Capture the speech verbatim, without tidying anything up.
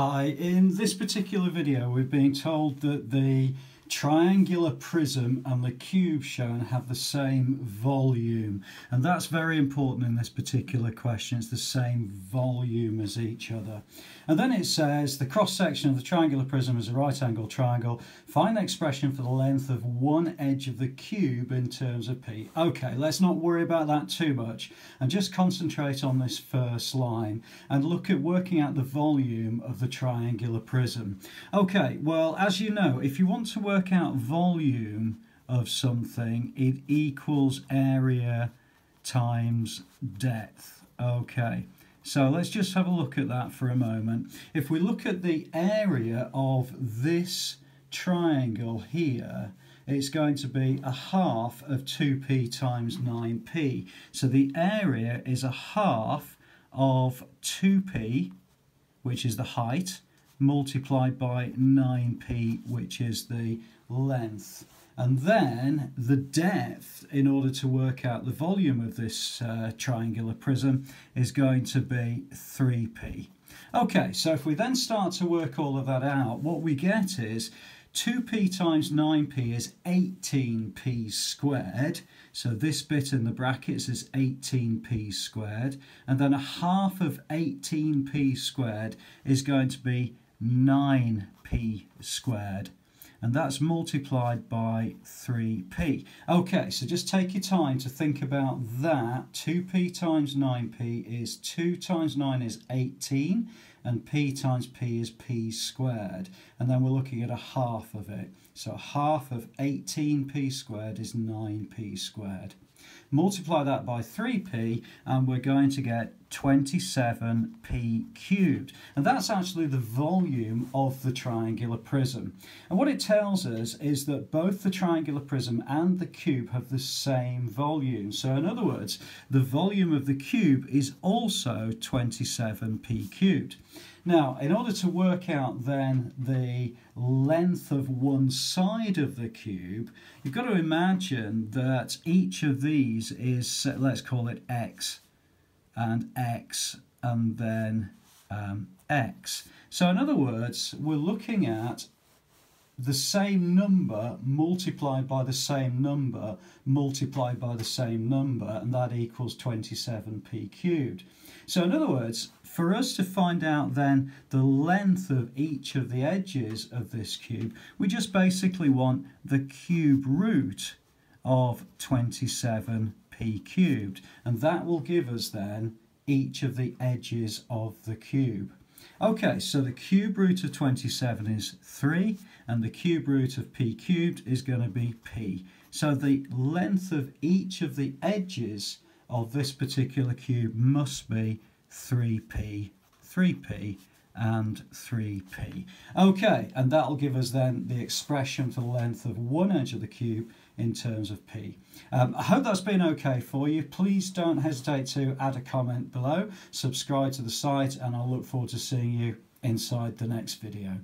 Hi, in this particular video we've been told that the triangular prism and the cube shown have the same volume, and that's very important in this particular question. It's the same volume as each other. And then it says the cross section of the triangular prism is a right angle triangle. Find the expression for the length of one edge of the cube in terms of P. Okay, let's not worry about that too much and just concentrate on this first line and look at working out the volume of the triangular prism. Okay, well, as you know, if you want to work Work out volume of something, it equals area times depth. Okay, so let's just have a look at that for a moment. If we look at the area of this triangle here, it's going to be a half of two p times nine p. So the area is a half of two p, which is the height, multiplied by nine p, which is the length. And then the depth, in order to work out the volume of this uh, triangular prism, is going to be three p. Okay, so if we then start to work all of that out, what we get is two p times nine p is eighteen p squared. So this bit in the brackets is eighteen p squared. And then a half of eighteen p squared is going to be nine p squared, and that's multiplied by three p. Okay, so just take your time to think about that. two p times nine p is two times nine is eighteen, and p times p is p squared, and then we're looking at a half of it. So half of eighteen p squared is nine p squared. Multiply that by three p and we're going to get twenty-seven p cubed, and that's actually the volume of the triangular prism. And what it tells us is that both the triangular prism and the cube have the same volume. So in other words, the volume of the cube is also twenty-seven p cubed. Now, in order to work out then the length of one side of the cube, you've got to imagine that each of these is, let's call it x, and x, and then um, x. So in other words, we're looking at the same number multiplied by the same number multiplied by the same number, and that equals twenty-seven p cubed. So in other words, for us to find out then the length of each of the edges of this cube, we just basically want the cube root of twenty-seven p cubed, and that will give us then each of the edges of the cube. Okay, so the cube root of twenty-seven is three, and the cube root of p cubed is going to be p. So the length of each of the edges of this particular cube must be three p, three p, and three p. Okay, and that'll give us then the expression for the length of one edge of the cube in terms of p. Um, I hope that's been okay for you. Please don't hesitate to add a comment below, subscribe to the site, and I'll look forward to seeing you inside the next video.